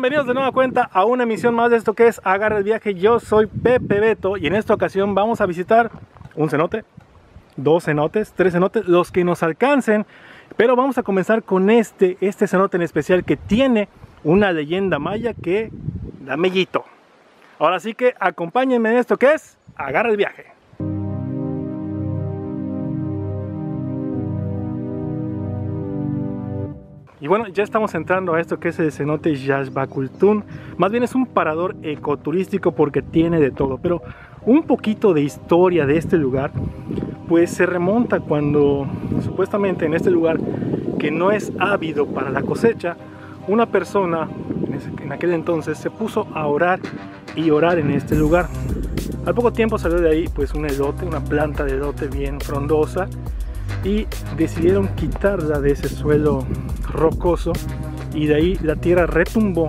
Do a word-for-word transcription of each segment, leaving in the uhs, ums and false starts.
Bienvenidos de nueva cuenta a una emisión más de esto que es Agarra el Viaje. Yo soy Pepebeto y en esta ocasión vamos a visitar un cenote, dos cenotes, tres cenotes, los que nos alcancen. Pero vamos a comenzar con este, este cenote en especial que tiene una leyenda maya que da mellito. Ahora sí que acompáñenme en esto que es Agarra el Viaje. Y bueno, ya estamos entrando a esto que es el cenote Yaxbacaltún. Más bien es un parador ecoturístico porque tiene de todo. Pero un poquito de historia de este lugar, pues se remonta cuando supuestamente en este lugar, que no es ávido para la cosecha, una persona en aquel entonces se puso a orar y orar en este lugar. Al poco tiempo salió de ahí pues un elote, una planta de elote bien frondosa, y decidieron quitarla de ese suelo rocoso, y de ahí la tierra retumbó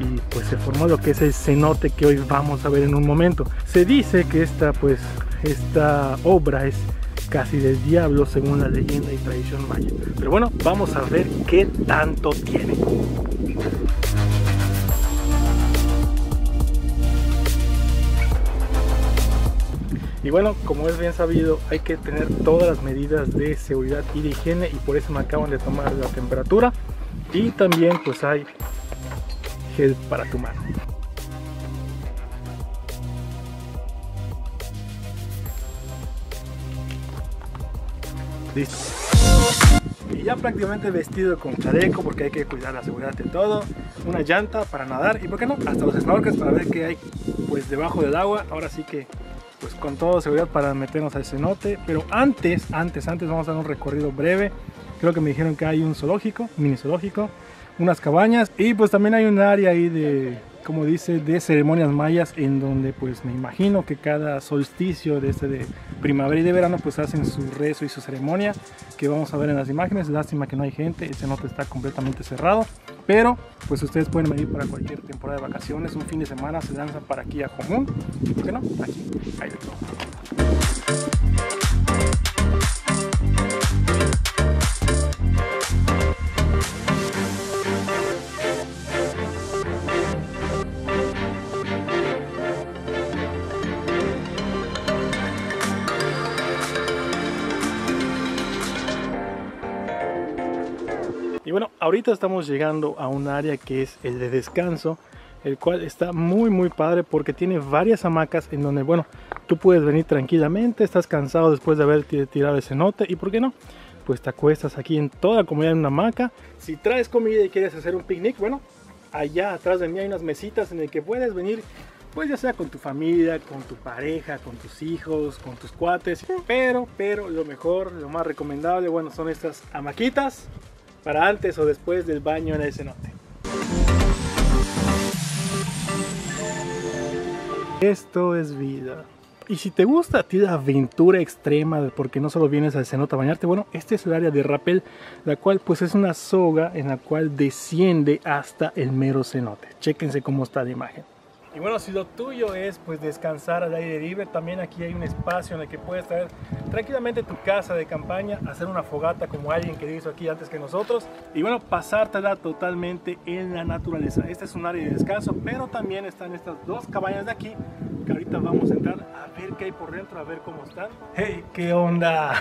y pues se formó lo que es el cenote que hoy vamos a ver en un momento. Se dice que esta pues esta obra es casi del diablo según la leyenda y tradición maya, pero bueno, vamos a ver qué tanto tiene. Y bueno, como es bien sabido, hay que tener todas las medidas de seguridad y de higiene, y por eso me acaban de tomar la temperatura, y también pues hay gel para tu mano. Listo. Y ya prácticamente vestido con chaleco porque hay que cuidar la seguridad de todo, una llanta para nadar y por qué no, hasta los snorkels para ver qué hay pues debajo del agua. Ahora sí que pues con toda seguridad para meternos al cenote. Pero antes, antes, antes vamos a dar un recorrido breve. Creo que me dijeron que hay un zoológico, mini zoológico, unas cabañas, y pues también hay un área ahí de, como dice, de ceremonias mayas, en donde pues me imagino que cada solsticio de, este de primavera y de verano pues hacen su rezo y su ceremonia, que vamos a ver en las imágenes. Lástima que no hay gente, el cenote está completamente cerrado, pero pues ustedes pueden venir para cualquier temporada de vacaciones, un fin de semana se lanzan para aquí a Homún, y por qué no, aquí hay de todo. Y bueno, ahorita estamos llegando a un área que es el de descanso, el cual está muy muy padre porque tiene varias hamacas en donde, bueno, tú puedes venir tranquilamente, estás cansado después de haber tirado el cenote, y por qué no, pues te acuestas aquí en toda la comunidad en una hamaca. Si traes comida y quieres hacer un picnic, bueno, allá atrás de mí hay unas mesitas en las que puedes venir, pues ya sea con tu familia, con tu pareja, con tus hijos, con tus cuates, pero, pero lo mejor, lo más recomendable, bueno, son estas hamaquitas para antes o después del baño en el cenote. Esto es vida. Y si te gusta a ti la aventura extrema, porque no solo vienes al cenote a bañarte, bueno, este es el área de rapel, la cual pues es una soga en la cual desciende hasta el mero cenote. Chéquense cómo está la imagen. Y bueno, si lo tuyo es pues descansar al aire libre, también aquí hay un espacio en el que puedes traer tranquilamente tu casa de campaña, hacer una fogata como alguien que hizo aquí antes que nosotros, y bueno, pasártela totalmente en la naturaleza. Este es un área de descanso, pero también están estas dos cabañas de aquí, que ahorita vamos a entrar a ver qué hay por dentro, a ver cómo están. ¡Hey! ¿Qué onda?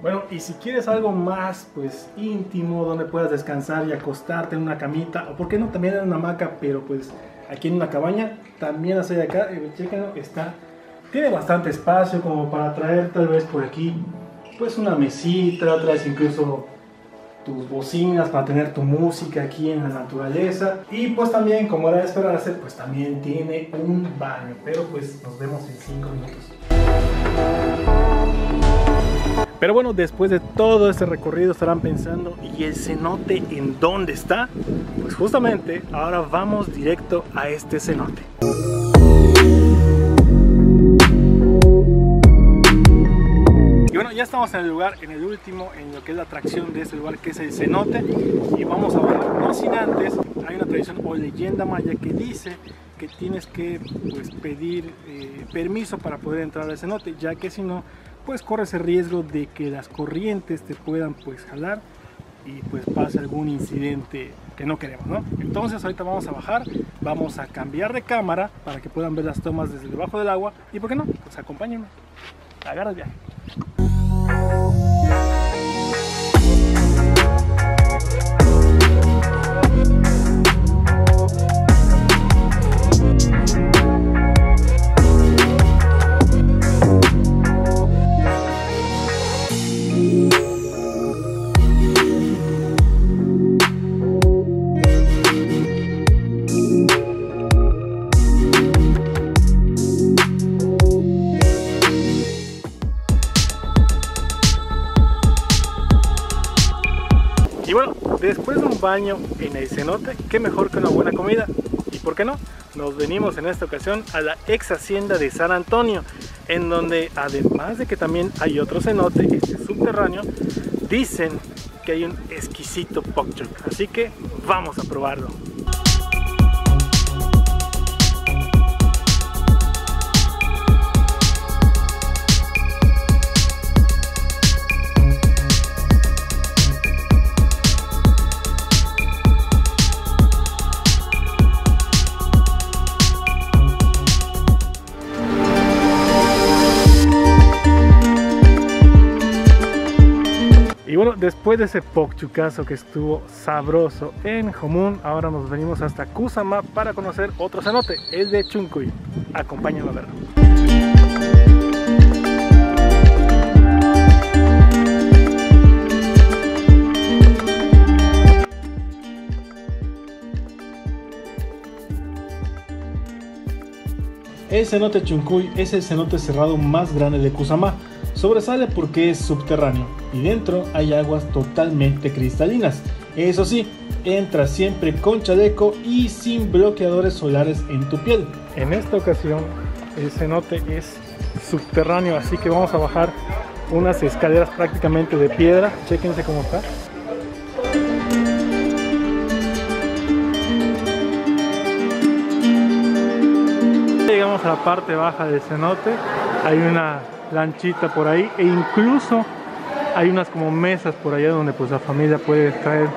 Bueno, y si quieres algo más pues íntimo, donde puedas descansar y acostarte en una camita, o por qué no también en una hamaca, pero pues aquí en una cabaña, también hacia de acá, chequenlo, está, tiene bastante espacio como para traer tal vez por aquí pues una mesita, traes incluso tus bocinas para tener tu música aquí en la naturaleza, y pues también, como era de esperarse, pues también tiene un baño, pero pues nos vemos en cinco minutos. Pero bueno, después de todo este recorrido estarán pensando, ¿y el cenote en dónde está? Pues justamente ahora vamos directo a este cenote. Y bueno, ya estamos en el lugar, en el último, en lo que es la atracción de este lugar, que es el cenote. Y vamos a ver, no sin antes, hay una tradición o leyenda maya que dice que tienes que pues, pedir eh, permiso para poder entrar al cenote, ya que si no, pues corres el riesgo de que las corrientes te puedan pues jalar y pues pase algún incidente que no queremos, ¿no? Entonces ahorita vamos a bajar, vamos a cambiar de cámara para que puedan ver las tomas desde debajo del agua y, ¿por qué no? Pues acompáñenme. Agarra el viaje. Y bueno, después de un baño en el cenote, qué mejor que una buena comida. ¿Y por qué no? Nos venimos en esta ocasión a la ex hacienda de San Antonio, en donde además de que también hay otro cenote, este subterráneo, dicen que hay un exquisito pokchok. Así que vamos a probarlo. Bueno, después de ese pokchucazo que estuvo sabroso en Homún, ahora nos venimos hasta Cuzamá para conocer otro cenote, el de Chunkuy. Acompáñanos a verlo. El cenote Chunkuy es el cenote cerrado más grande de Cuzamá. Sobresale porque es subterráneo y dentro hay aguas totalmente cristalinas. Eso sí, entra siempre con chaleco y sin bloqueadores solares en tu piel. En esta ocasión el cenote es subterráneo, así que vamos a bajar unas escaleras prácticamente de piedra. Chéquense cómo está. Llegamos a la parte baja del cenote, hay una lanchita por ahí e incluso hay unas como mesas por allá donde pues la familia puede traer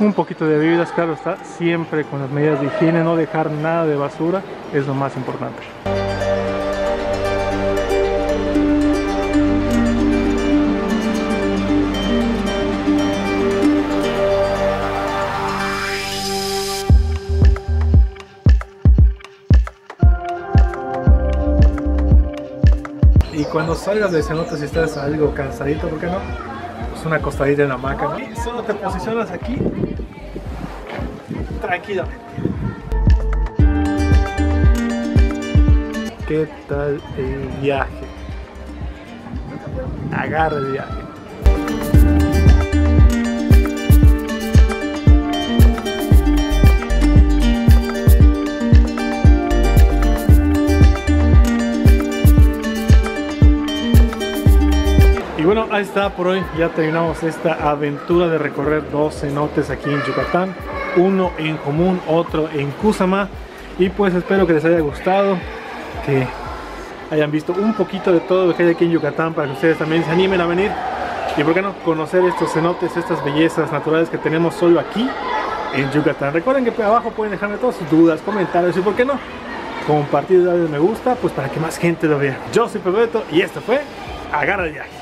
un poquito de bebidas, claro está, siempre con las medidas de higiene, no dejar nada de basura, es lo más importante. Y cuando salgas del cenote, si estás algo cansadito, ¿por qué no? Pues una acostadita en la hamaca, ¿no? Y solo te posicionas aquí, tranquilamente. ¿Qué tal el viaje? Agarra el viaje. Bueno, ahí está, por hoy ya terminamos esta aventura de recorrer dos cenotes aquí en Yucatán, uno en Homún, otro en Cuzamá, y pues espero que les haya gustado, que hayan visto un poquito de todo lo que hay aquí en Yucatán para que ustedes también se animen a venir y, por qué no, conocer estos cenotes, estas bellezas naturales que tenemos solo aquí en Yucatán. Recuerden que abajo pueden dejarme todas sus dudas, comentarios y, por qué no, compartir, darle me gusta, pues para que más gente lo vea. Yo soy Pepebeto y esto fue Agarra el Viaje.